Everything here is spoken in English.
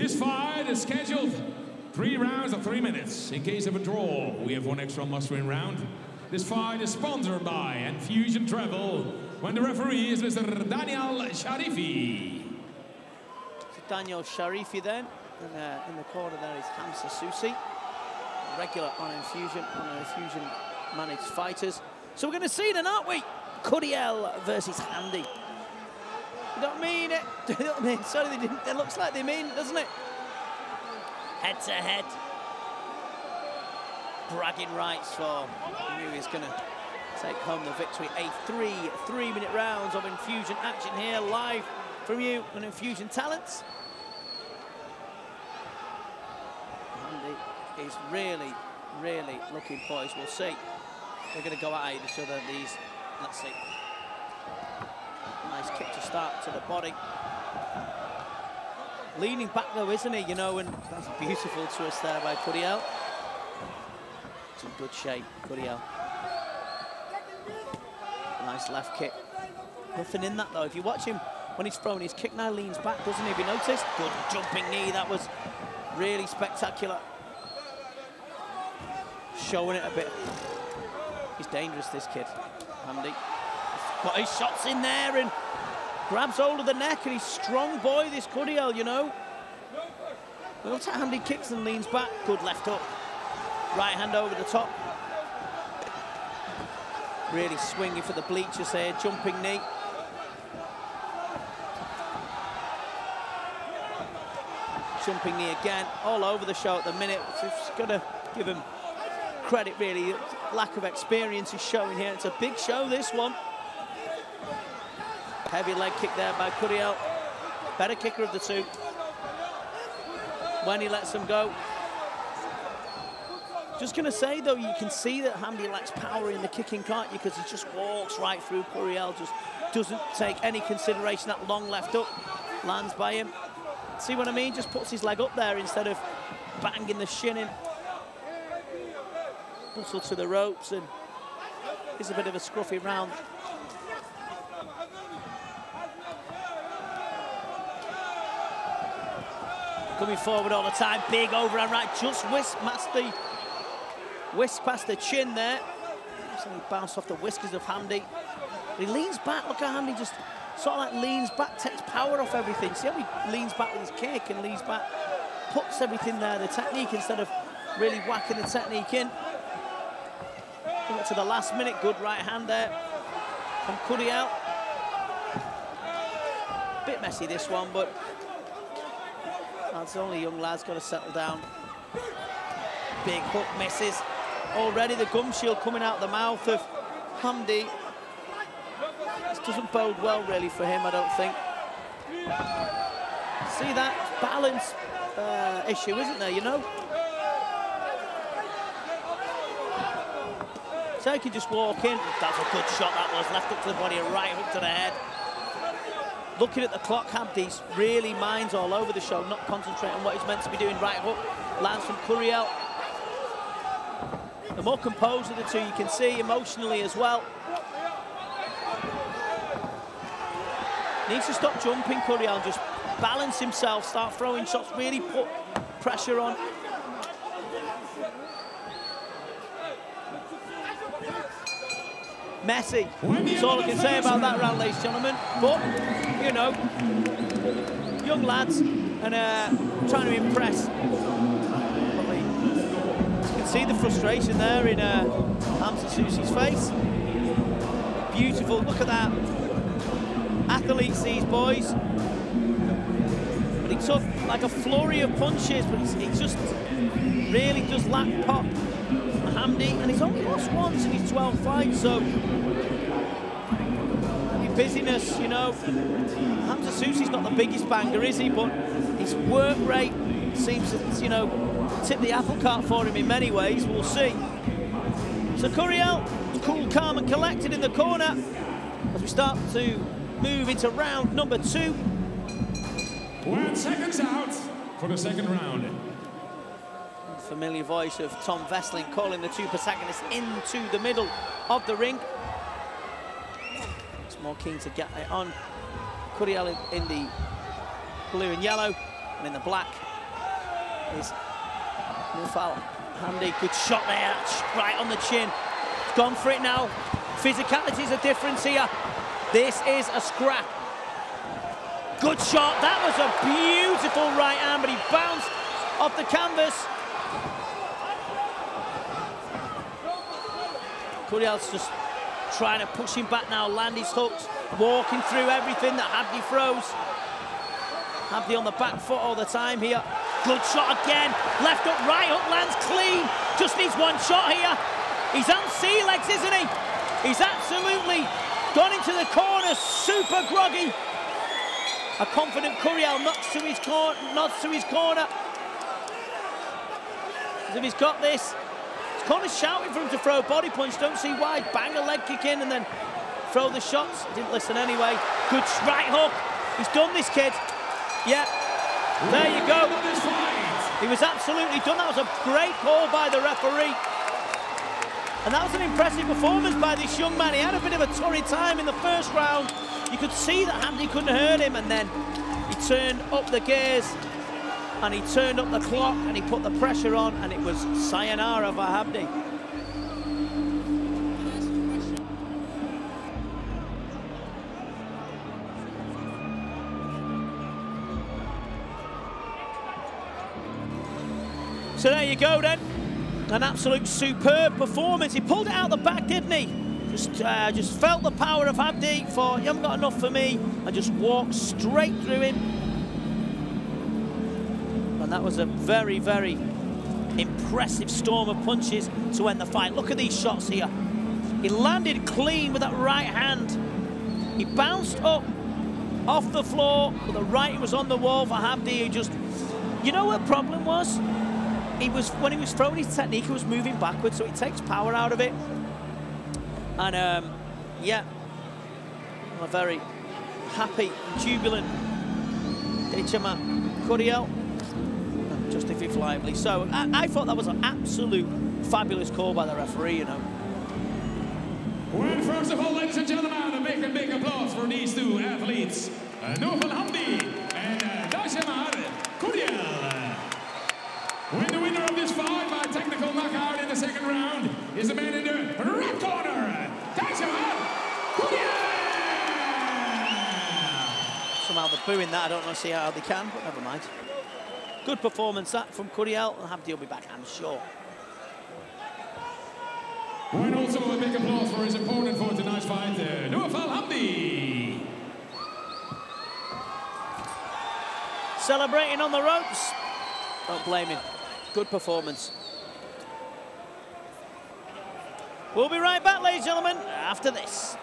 This fight is scheduled 3 rounds of 3 minutes. In case of a draw, we have 1 extra must-win round. This fight is sponsored by Infusion Travel, when the referee is Mr. Daniel Sharifi. So Daniel Sharifi then, and in the corner there is Hamza Soussi, regular on Infusion, one of Infusion-managed fighters. So we're going to see then, aren't we? Coeriel versus Hamdi. They don't mean it. They don't mean. Sorry, they didn't. It looks like they mean, doesn't it? Head to head. Bragging rights for who is going to take home the victory. A 3 3-minute rounds of Infusion action here, live from you on Infusion Talents. Hamdi is really, really looking poised. We'll see. They're going to go at each other. These. Let's see. Nice kick to start to the body. Leaning back though, isn't he? You know, and that's a beautiful twist there by Coeriel. It's in good shape, Coeriel. Nice left kick. Nothing in that though. If you watch him when he's throwing his kick now, leans back, doesn't he? Have you noticed? Good jumping knee. That was really spectacular. Showing it a bit. He's dangerous, this kid, Hamdi. But his shot's in there and grabs hold of the neck, and he's strong boy, this Coeriel, you know. Well, Hamdi kicks and leans back. Good left hook. Right hand over the top. Really swinging for the bleachers here, jumping knee. Jumping knee again, all over the show at the minute. Just gonna give him credit, really. Lack of experience is showing here. It's a big show, this one. Heavy leg kick there by Coeriel. Better kicker of the two. When he lets them go. Just going to say, though, you can see that Hamdi lacks power in the kicking, can't you? Because he just walks right through Coeriel, just doesn't take any consideration. That long left hook lands by him. See what I mean? Just puts his leg up there instead of banging the shin in. Bustle to the ropes, and it's a bit of a scruffy round. Coming forward all the time, big overhand right, just whisk past the chin there. Something bounced off the whiskers of Hamdi. He leans back, look at Hamdi, just sort of like leans back, takes power off everything. See how he leans back with his kick and leans back, puts everything there, the technique, instead of really whacking the technique in. To the last minute, good right hand there from Coeriel. Bit messy this one, but that's only young lads, got to settle down. Big hook misses. Already the gum shield coming out the mouth of Hamdi. This doesn't bode well, really, for him, I don't think. See that balance issue, isn't there, you know? So he could just walk in. That's a good shot, that was. Left up to the body, a right hook to the head. Looking at the clock, Hamdi's really minds all over the show, not concentrating on what he's meant to be doing. Right hook, lands from Coeriel. The more composed of the two, you can see emotionally as well. Needs to stop jumping, Coeriel, and just balance himself, start throwing shots, really put pressure on. Messy. That's all I can say about that round, ladies and gentlemen. But, you know, young lads and trying to impress. You can see the frustration there in Hamza Soussi's face. Beautiful, look at that. Athletes, these boys. But he took like a flurry of punches, but he just really does lack pop. Hamdi, and he's only lost once in his 12 fights, so the busyness, you know. Hamza Soussi's not the biggest banger, is he? But his work rate seems to, you know, tip the apple cart for him in many ways. We'll see. So Coeriel, cool, calm, and collected in the corner as we start to move into round number 2. 1 second out for the second round. Familiar voice of Tom Vesling calling the two protagonists into the middle of the ring. It's more keen to get it on. Coeriel in the blue and yellow, and in the black, is Naoufal Hamdi. Good shot there, right on the chin. It's gone for it now. Physicality is a difference here. This is a scrap. Good shot. That was a beautiful right hand, but he bounced off the canvas. Coeriel's just trying to push him back now, land his hooks, walking through everything that Hamdi throws. Hamdi on the back foot all the time here. Good shot again, left up, right hook, lands clean. Just needs one shot here. He's on sea legs, isn't he? He's absolutely gone into the corner, super groggy. A confident Coeriel nods to his corner. As if he's got this. Corner's shouting for him to throw a body punch, don't see why. Bang a leg kick in and then throw the shots. Didn't listen anyway. Good right hook. He's done this, kid. Yeah, there you go. He was absolutely done. That was a great call by the referee. And that was an impressive performance by this young man. He had a bit of a torrid time in the first round. You could see that Hamdi couldn't hurt him, and then he turned up the gears. And he turned up the clock and he put the pressure on, and it was sayonara for Hamdi. So there you go then, an absolute superb performance. He pulled it out the back, didn't he? Just felt the power of Hamdi for, you haven't got enough for me, and just walked straight through him. And that was a very, very impressive storm of punches to end the fight. Look at these shots here. He landed clean with that right hand. He bounced up off the floor, but the right was on the wall for Hamdi, who just... You know what the problem was? He was, when he was throwing his technique, he was moving backwards, so he takes power out of it. And, yeah, I'm a very happy, jubilant Daychemar Coeriel. Justifiably. So I thought that was an absolute fabulous call by the referee, you know. Well, first of all, ladies and gentlemen, a big applause for these two athletes, Naoufal Hamdi and Daychemar Coeriel. When the winner of this fight by technical knockout in the second round is the man in the red corner, Daychemar Coeriel. Somehow they're booing that. I don't want to see how they can, but never mind. Good performance that from Coeriel, and Hamdi will be back, I'm sure. And also a big applause for his opponent for tonight's fight, Naoufal Hamdi. Celebrating on the ropes. Don't blame him. Good performance. We'll be right back, ladies and gentlemen, after this.